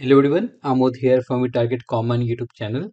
Hello everyone, Amod here from ReTarget Common YouTube channel.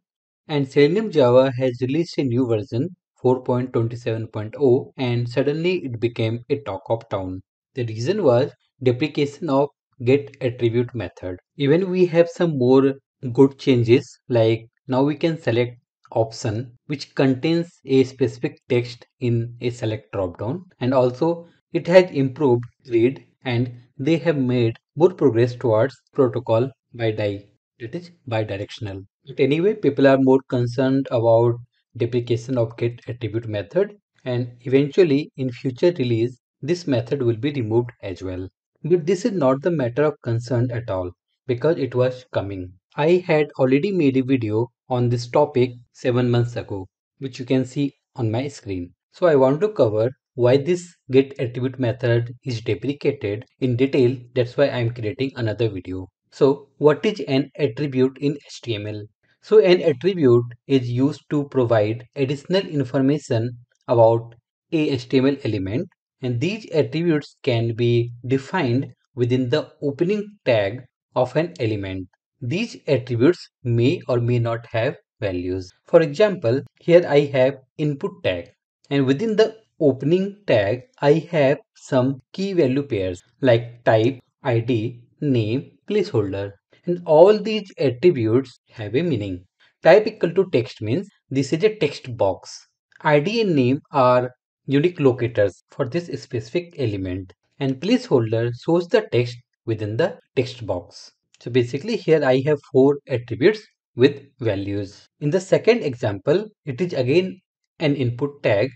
And Selenium Java has released a new version 4.27.0 and suddenly it became a talk of town. The reason was deprecation of getAttribute method. Even we have some more good changes, like now we can select option which contains a specific text in a select dropdown, and also it has improved read and they have made more progress towards protocol by die, that is bidirectional. But anyway, people are more concerned about deprecation of getAttribute method, and eventually in future release this method will be removed as well. But this is not the matter of concern at all, because it was coming. I had already made a video on this topic 7 months ago, which you can see on my screen. So I want to cover why this getAttribute method is deprecated in detail. That's why I'm creating another video. So what is an attribute in HTML? So an attribute is used to provide additional information about a HTML element, and these attributes can be defined within the opening tag of an element. These attributes may or may not have values. For example, here I have input tag, and within the opening tag I have some key value pairs like type, ID, name, placeholder, and all these attributes have a meaning. Type equal to text means this is a text box. ID and name are unique locators for this specific element, and placeholder shows the text within the text box. So basically here I have 4 attributes with values. In the second example, it is again an input tag,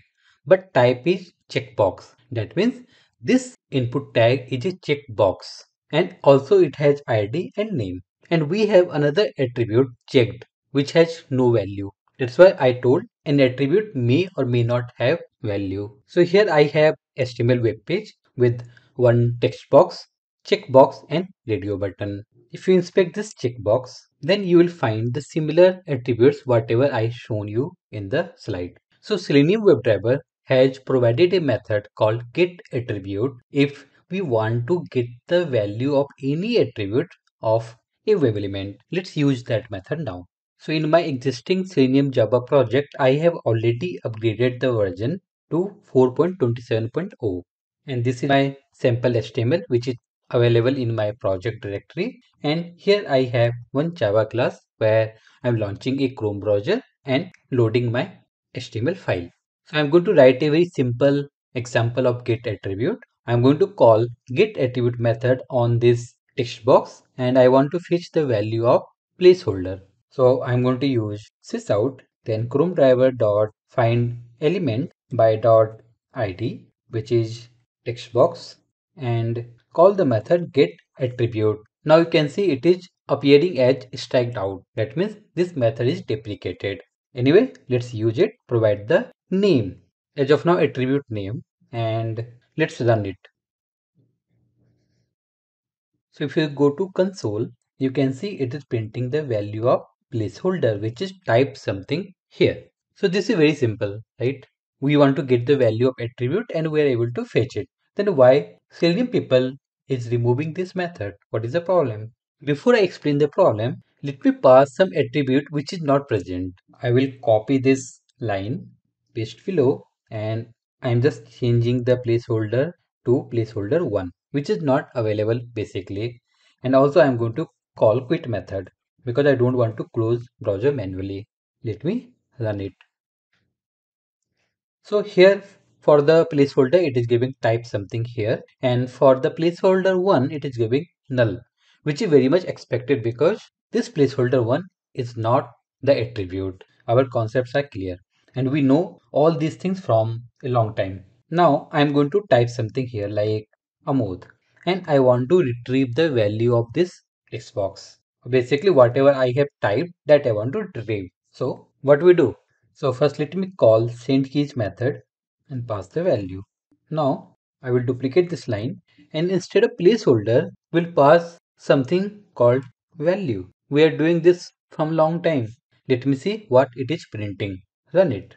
but type is checkbox. That means this input tag is a checkbox, and also it has ID and name. And we have another attribute checked, which has no value. That's why I told an attribute may or may not have value. So here I have HTML web page with 1 text box, checkbox, and radio button. If you inspect this checkbox, then you will find the similar attributes whatever I shown you in the slide. So Selenium WebDriver has provided a method called getAttribute if we want to get the value of any attribute of a web element. Let's use that method now. So in my existing Selenium Java project, I have already upgraded the version to 4.27.0, and this is my sample HTML which is available in my project directory. And here I have 1 Java class where I'm launching a Chrome browser and loading my HTML file. So I'm going to write a very simple example of getAttribute. I'm going to call getAttribute method on this text box, and I want to fetch the value of placeholder. So I'm going to use sysout, then ChromeDriver.findElement by .id, which is text box, and call the method getAttribute. Now you can see it is appearing as striked out. That means this method is deprecated. Anyway, let's use it. Provide the name, as of now attribute name, and let's run it. So if you go to console, you can see it is printing the value of placeholder, which is type something here. So this is very simple, right? We want to get the value of attribute and we are able to fetch it. Then why Selenium people is removing this method? What is the problem? Before I explain the problem, let me pass some attribute which is not present. I will copy this line, paste below, and I'm just changing the placeholder to placeholder 1, which is not available basically. And also I'm going to call quit method because I don't want to close browser manually. Let me run it. So here for the placeholder, it is giving type something here, and for the placeholder 1, it is giving null, which is very much expected because this placeholder 1 is not the attribute. Our concepts are clear and we know all these things from a long time. Now I'm going to type something here like Amod, and I want to retrieve the value of this text box. Basically whatever I have typed, that I want to retrieve. So what we do? So first let me call sendKeys method and pass the value. Now I will duplicate this line, and instead of placeholder we'll pass something called value. We are doing this from long time. Let me see what it is printing. Run it.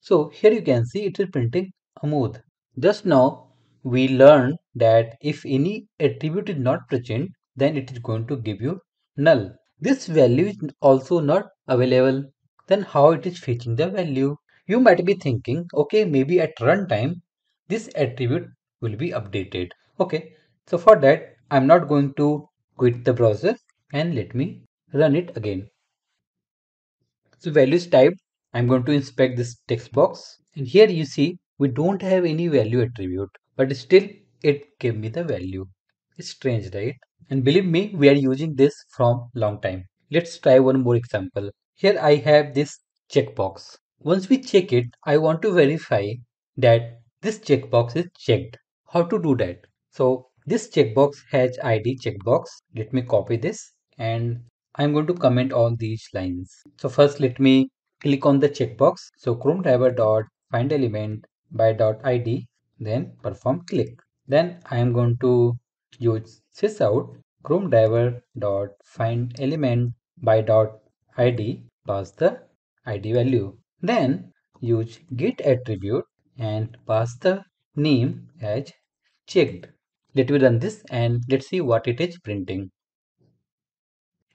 So here you can see it is printing Amod. Just now we learned that if any attribute is not present, then it is going to give you null. This value is also not available. Then how it is fetching the value? You might be thinking, okay, maybe at runtime, this attribute will be updated. Okay, so for that, I'm not going to quit the browser and let me run it again. So value is typed. I'm going to inspect this text box. And here you see, we don't have any value attribute, but still it gave me the value. It's strange, right? And believe me, we are using this from long time. Let's try one more example. Here I have this checkbox. Once we check it, I want to verify that this checkbox is checked. How to do that? So this checkbox has ID checkbox. Let me copy this and I'm going to comment on these lines. So first let me click on the checkbox. So Chrome driver dot find element by dot ID, then perform click. Then I am going to use sysout Chrome driver dot find element by dot ID, pass the ID value. Then use getAttribute and pass the name as checked. Let me run this and let's see what it is printing.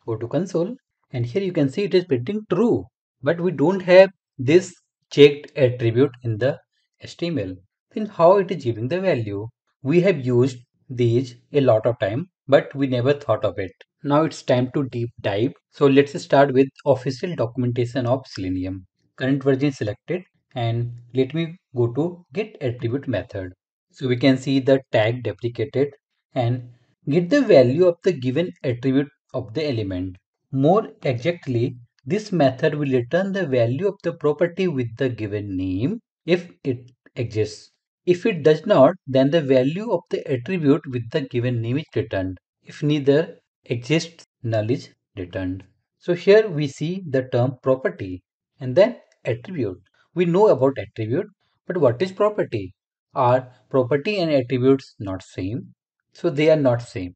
Go to console and here you can see it is printing true, but we don't have this checked attribute in the HTML. Then how it is giving the value? We have used these a lot of time, but we never thought of it. Now it's time to deep dive. So let's start with official documentation of Selenium. Current version selected and let me go to getAttribute method. So we can see the tag deprecated and get the value of the given attribute of the element. More exactly, this method will return the value of the property with the given name if it exists. If it does not, then the value of the attribute with the given name is returned. If neither exists, null is returned. So here we see the term property and then attribute. We know about attribute, but what is property? Are property and attributes not same? So they are not same.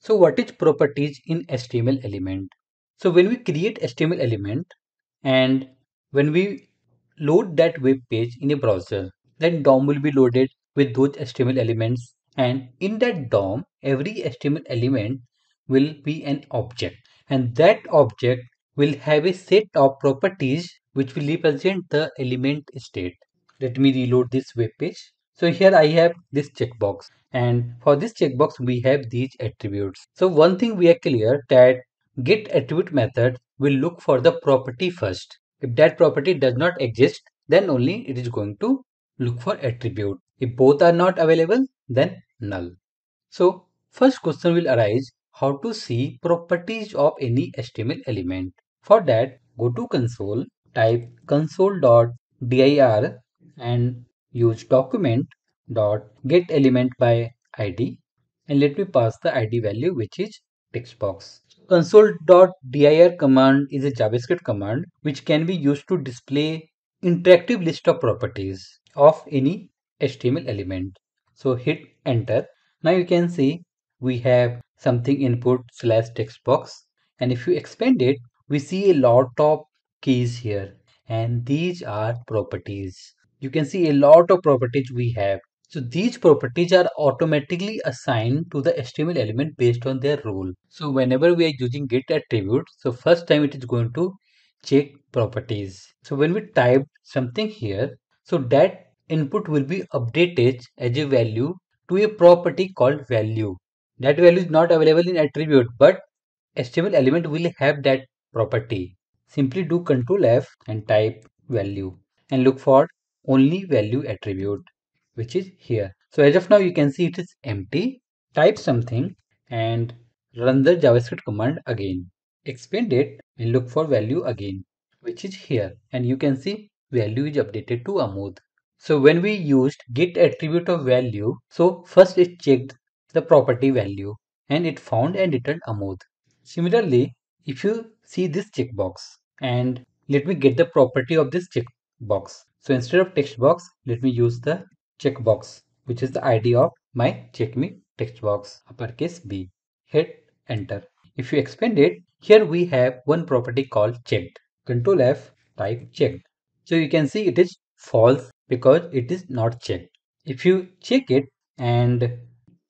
So what is properties in HTML element? So when we create HTML element and when we load that web page in a browser, then DOM will be loaded with those HTML elements, and in that DOM, every HTML element will be an object, and that object will have a set of properties which will represent the element state. Let me reload this web page. So here I have this checkbox, and for this checkbox we have these attributes. So one thing we are clear that getAttribute method will look for the property first. If that property does not exist, then only it is going to look for attribute. If both are not available, then null. So first question will arise, how to see properties of any HTML element. For that, go to console, type console.dir and use document.getElement by ID, and let me pass the ID value, which is text box. Console.dir command is a JavaScript command which can be used to display interactive list of properties of any HTML element. So hit enter. Now you can see we have something input / text box, and if you expand it, we see a lot of keys here, and these are properties. You can see a lot of properties we have. So these properties are automatically assigned to the HTML element based on their role. So whenever we are using getAttribute, so first time it is going to check properties. So when we type something here, so that input will be updated as a value to a property called value. That value is not available in attribute, but HTML element will have that property. Simply do Ctrl+F and type value and look for only value attribute, which is here. So as of now, you can see it is empty. Type something and run the JavaScript command again. Expand it and look for value again, which is here. And you can see value is updated to Amod. So when we used getAttribute of value, so first it checked the property value and it found and returned Amod. Similarly, if you see this checkbox, and let me get the property of this checkbox. So instead of text box, let me use the checkbox, which is the ID of my check me text box, uppercase B. Hit enter. If you expand it, here we have one property called checked. Ctrl+F, type checked. So you can see it is false because it is not checked. If you check it, and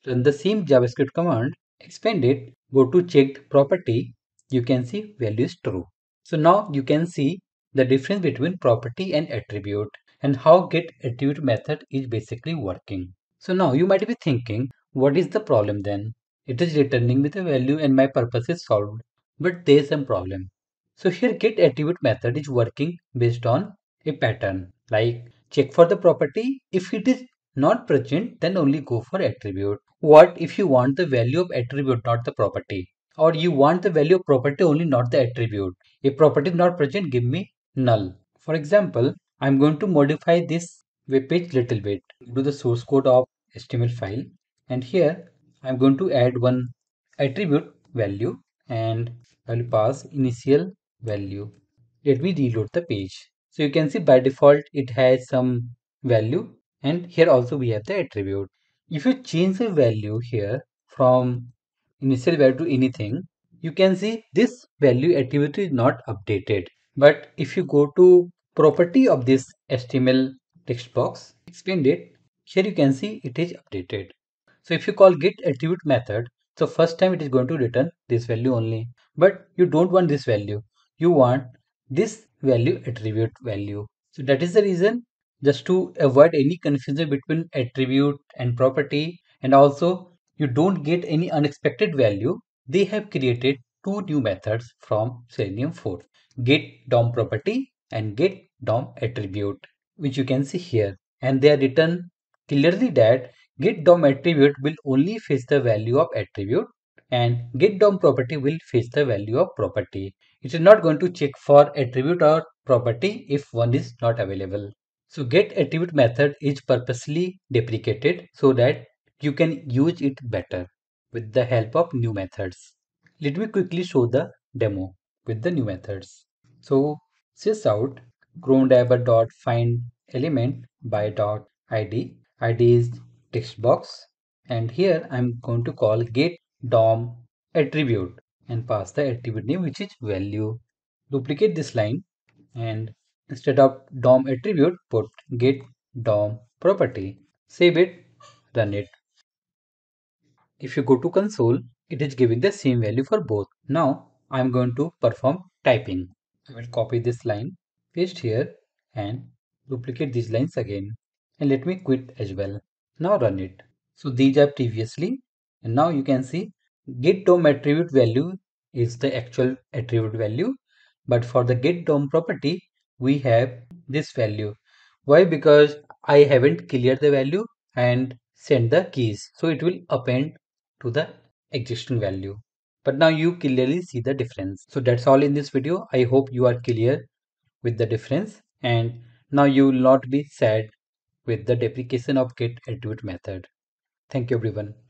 run the same JavaScript command, expand it, go to checked property, you can see value is true. So now you can see the difference between property and attribute and how getAttribute method is basically working. So now you might be thinking, what is the problem then? It is returning me the value and my purpose is solved, but there is some problem. So here getAttribute method is working based on a pattern, like check for the property. If it is not present, then only go for attribute. What if you want the value of attribute, not the property? Or you want the value of property only, not the attribute. If property is not present, give me null. For example, I'm going to modify this web page little bit. Do the source code of HTML file, and here I'm going to add one attribute value and I'll pass initial value. Let me reload the page. So you can see by default it has some value, and here also we have the attribute. If you change the value here from initial value to anything, you can see this value attribute is not updated. But if you go to property of this HTML text box, expand it, here you can see it is updated. So if you call getAttribute method, so first time it is going to return this value only, but you don't want this value, you want this value attribute value. So that is the reason, just to avoid any confusion between attribute and property, and also you don't get any unexpected value. They have created two new methods from Selenium 4, getDomProperty and getDomAttribute, which you can see here. And they are written clearly that getDomAttribute will only fetch the value of attribute and getDomProperty will fetch the value of property. It is not going to check for attribute or property if one is not available. So getAttribute method is purposely deprecated so that you can use it better with the help of new methods. Let me quickly show the demo with the new methods. So sysout Chrome driver dot find element by dot id. ID is text box, and here I'm going to call getDomAttribute and pass the attribute name, which is value. Duplicate this line and instead of DOM attribute put getDomProperty. Save it, run it. If you go to console, it is giving the same value for both. Now I am going to perform typing. I will copy this line, paste here and duplicate these lines again, and let me quit as well. Now run it. So these are previously, and now you can see getDomAttribute value is the actual attribute value, but for the getDomProperty we have this value. Why? Because I haven't cleared the value and send the keys, so it will append to the existing value. But now you clearly see the difference. So that's all in this video. I hope you are clear with the difference, and now you will not be sad with the deprecation of getAttribute method. Thank you everyone.